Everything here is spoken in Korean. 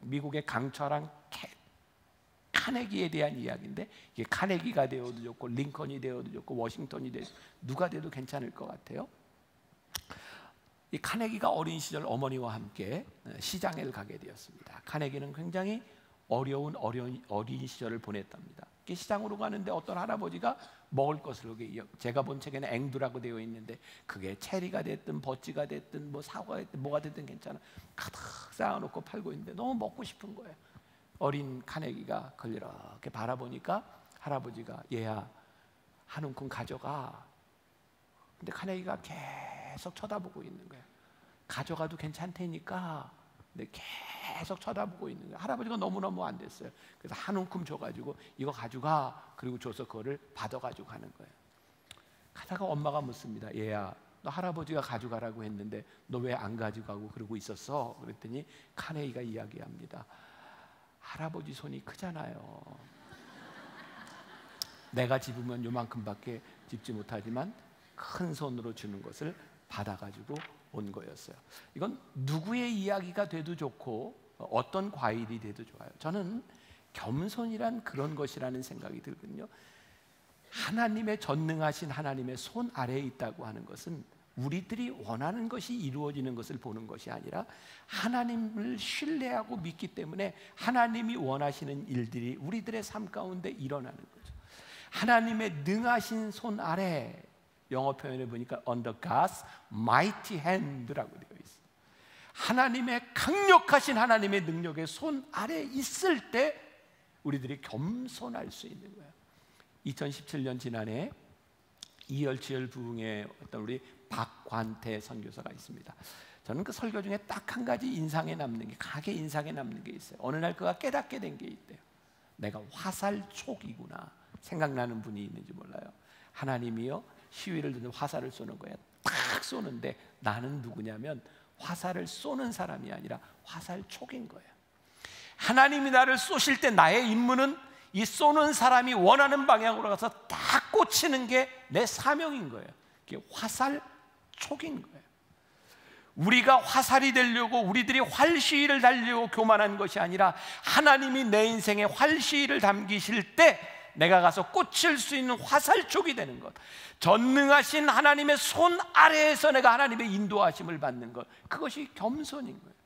미국의 강철왕 카네기에 대한 이야기인데, 이게 카네기가 되어도 좋고 링컨이 되어도 좋고 워싱턴이 되어도 누가 되어도 괜찮을 것 같아요. 이 카네기가 어린 시절 어머니와 함께 시장에 가게 되었습니다. 카네기는 굉장히 어린 시절을 보냈답니다. 시장으로 가는데 어떤 할아버지가 먹을 것을, 제가 본 책에는 앵두라고 되어 있는데 그게 체리가 됐든 버찌가 됐든 뭐 사과가 됐든 뭐가 됐든 괜찮아, 가득 쌓아놓고 팔고 있는데 너무 먹고 싶은 거예요. 어린 카네기가 그걸 이렇게 바라보니까 할아버지가 얘야 한 움큼 가져가. 근데 카네기가 계속 쳐다보고 있는 거예요. 가져가도 괜찮다니까. 근데 계속 쳐다보고 있는 거예요. 할아버지가 너무너무 안 됐어요. 그래서 한 움큼 줘가지고 이거 가져가. 그리고 줘서 그거를 받아가지고 가는 거예요. 가다가 엄마가 묻습니다. 얘야 너 할아버지가 가져가라고 했는데 너 왜 안 가져가고 그러고 있었어? 그랬더니 카네기가 이야기합니다. 할아버지 손이 크잖아요. 내가 집으면 요만큼밖에 집지 못하지만 큰 손으로 주는 것을 받아가지고 온 거였어요. 이건 누구의 이야기가 돼도 좋고 어떤 과일이 돼도 좋아요. 저는 겸손이란 그런 것이라는 생각이 들거든요. 하나님의 전능하신 하나님의 손 아래에 있다고 하는 것은 우리들이 원하는 것이 이루어지는 것을 보는 것이 아니라 하나님을 신뢰하고 믿기 때문에 하나님이 원하시는 일들이 우리들의 삶 가운데 일어나는 거죠. 하나님의 능하신 손 아래, 영어 표현을 보니까 under God's mighty hand라고 되어 있어요. 하나님의 강력하신 하나님의 능력의 손 아래에 있을 때 우리들이 겸손할 수 있는 거예요. 2017년 지난해 이열치열 부흥의 어떤 우리 박관태 선교사가 있습니다. 저는 그 설교 중에 딱 한 가지 인상에 남는 게, 강하게 인상에 남는 게 있어요. 어느 날 그가 깨닫게 된 게 있대요. 내가 화살촉이구나. 생각나는 분이 있는지 몰라요. 하나님이요 시위를 듣는 화살을 쏘는 거예요. 딱 쏘는데 나는 누구냐면 화살을 쏘는 사람이 아니라 화살촉인 거예요. 하나님이 나를 쏘실 때 나의 임무는 이 쏘는 사람이 원하는 방향으로 가서 딱 꽂히는 게 내 사명인 거예요. 그게 화살촉인 거예요. 우리가 화살이 되려고 우리들이 활시위를 달려고 교만한 것이 아니라 하나님이 내 인생에 활시위를 담기실 때 내가 가서 꽂힐 수 있는 화살촉이 되는 것, 전능하신 하나님의 손 아래에서 내가 하나님의 인도하심을 받는 것, 그것이 겸손인 거예요.